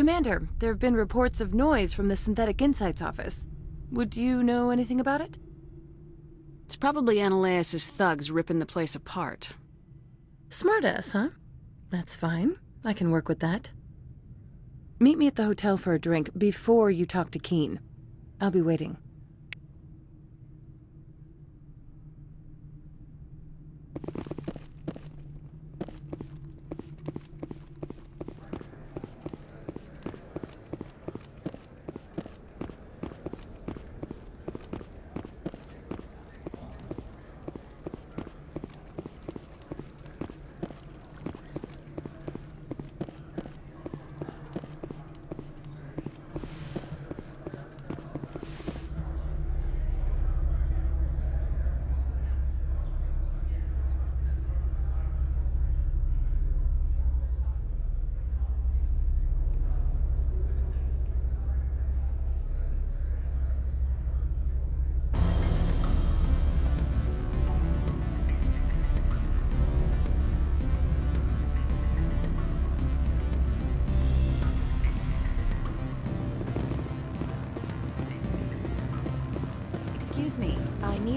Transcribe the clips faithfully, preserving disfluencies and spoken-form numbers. Commander, there have been reports of noise from the Synthetic Insights office. Would you know anything about it? It's probably Anoleis' thugs ripping the place apart. Smartass, huh? That's fine. I can work with that. Meet me at the hotel for a drink before you talk to Qui'in. I'll be waiting.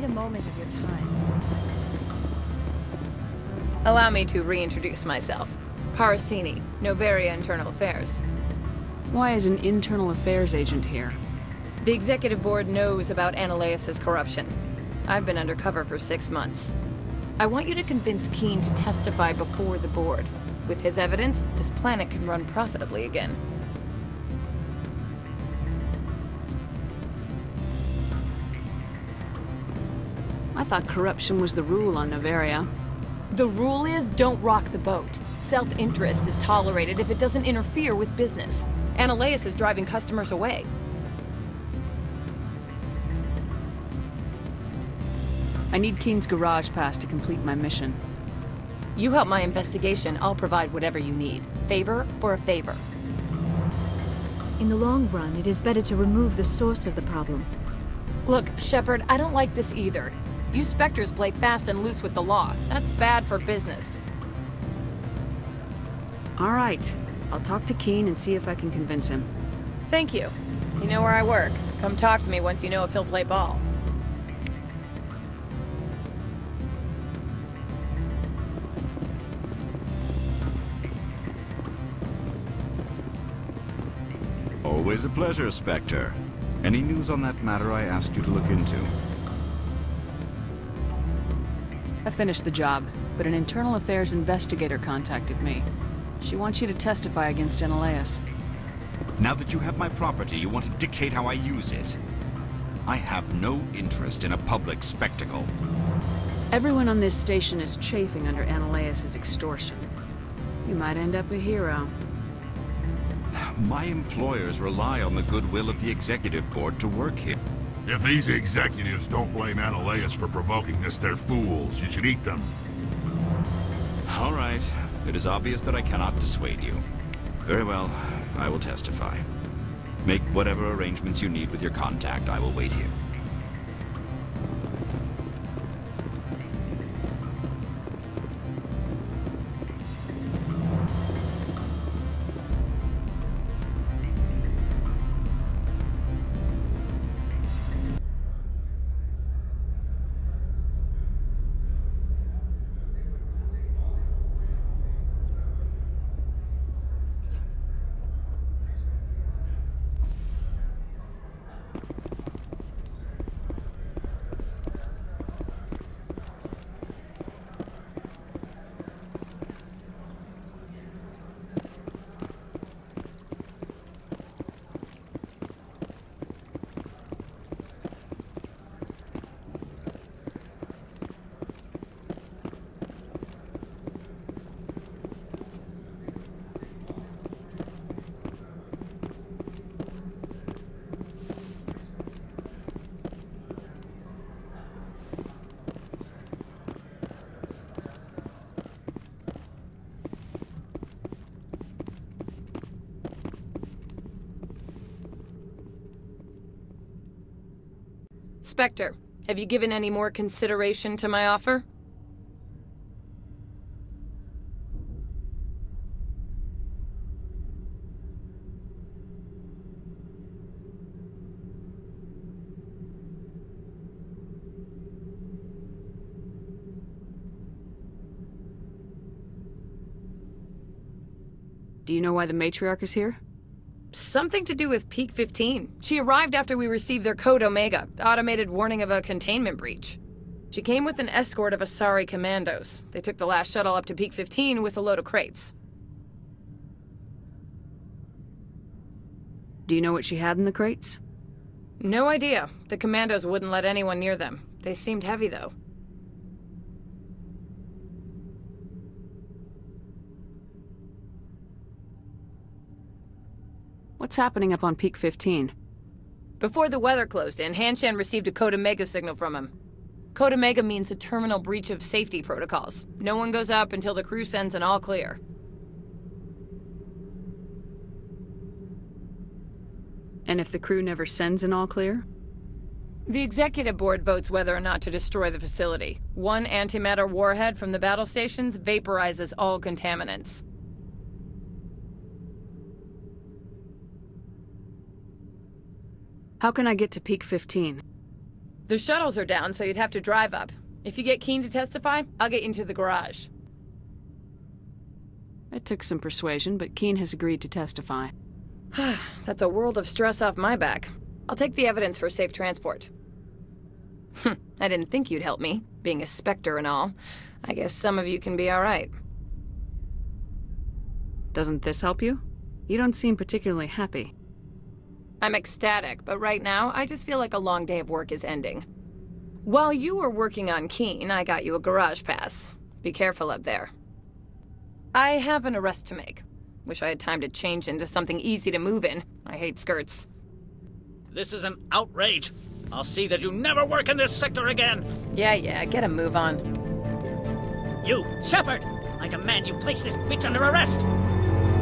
Moment of your time. Allow me to reintroduce myself. Parasini, Noveria Internal Affairs. Why is an internal affairs agent here? The executive board knows about Anoleis' corruption. I've been undercover for six months. I want you to convince Qui'in to testify before the board. With his evidence, this planet can run profitably again. I thought corruption was the rule on Noveria. The rule is don't rock the boat. Self-interest is tolerated if it doesn't interfere with business. Anoleis is driving customers away. I need Qui'in's garage pass to complete my mission. You help my investigation, I'll provide whatever you need. Favor for a favor. In the long run, it is better to remove the source of the problem. Look, Shepard, I don't like this either. You Specters play fast and loose with the law. That's bad for business. All right. I'll talk to Qui'in and see if I can convince him. Thank you. You know where I work. Come talk to me once you know if he'll play ball. Always a pleasure, Specter. Any news on that matter I asked you to look into? I finished the job, but an internal affairs investigator contacted me. She wants you to testify against Anoleis. Now that you have my property, you want to dictate how I use it. I have no interest in a public spectacle. Everyone on this station is chafing under Anoleis' extortion. You might end up a hero. My employers rely on the goodwill of the executive board to work here. If these executives don't blame Anoleis for provoking this, they're fools. You should eat them. All right. It is obvious that I cannot dissuade you. Very well. I will testify. Make whatever arrangements you need with your contact. I will wait here. Specter, have you given any more consideration to my offer? Do you know why the Matriarch is here? Something to do with Peak fifteen. She arrived after we received their code Omega, automated warning of a containment breach. She came with an escort of Asari commandos. They took the last shuttle up to Peak fifteen with a load of crates. Do you know what she had in the crates? No idea. The commandos wouldn't let anyone near them. They seemed heavy, though. What's happening up on Peak fifteen? Before the weather closed in, Hanshan received a Code Omega signal from him. Code Omega means a terminal breach of safety protocols. No one goes up until the crew sends an all-clear. And if the crew never sends an all-clear? The executive board votes whether or not to destroy the facility. One antimatter warhead from the battle stations vaporizes all contaminants. How can I get to Peak fifteen? The shuttles are down, so you'd have to drive up. If you get Qui'in to testify, I'll get you into the garage. It took some persuasion, but Qui'in has agreed to testify. That's a world of stress off my back. I'll take the evidence for safe transport. I didn't think you'd help me, being a Specter and all. I guess some of you can be all right. Doesn't this help you? You don't seem particularly happy. I'm ecstatic, but right now, I just feel like a long day of work is ending. While you were working on Qui'in, I got you a garage pass. Be careful up there. I have an arrest to make. Wish I had time to change into something easy to move in. I hate skirts. This is an outrage. I'll see that you never work in this sector again. Yeah, yeah, get a move on. You, Shepard! I demand you place this bitch under arrest!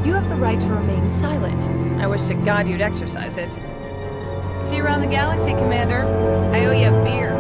You have the right to remain silent. I wish to God you'd exercise it. See you around the galaxy, Commander. I owe you a beer.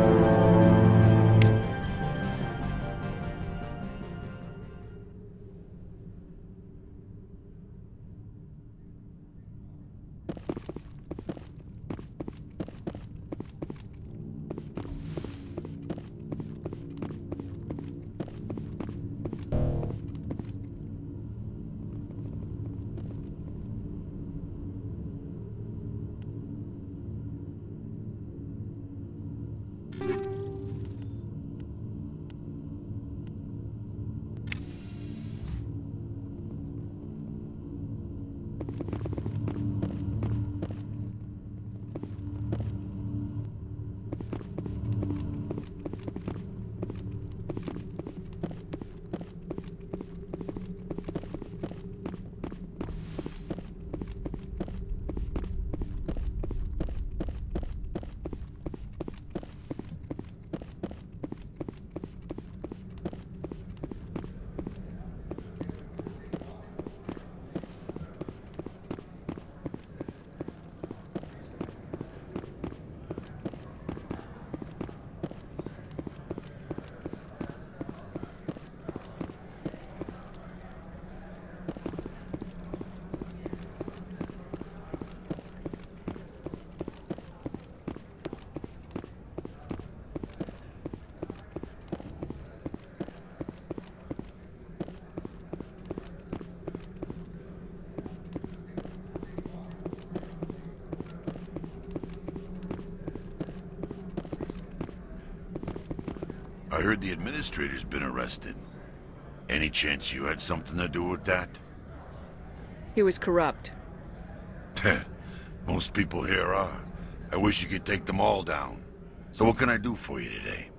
I heard the administrator's been arrested. Any chance you had something to do with that? He was corrupt. Most people here are. I wish you could take them all down. So what can I do for you today?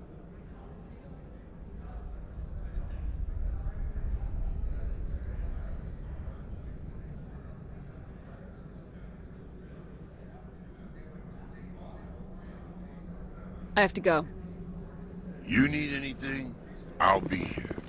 I have to go. You need anything, I'll be here.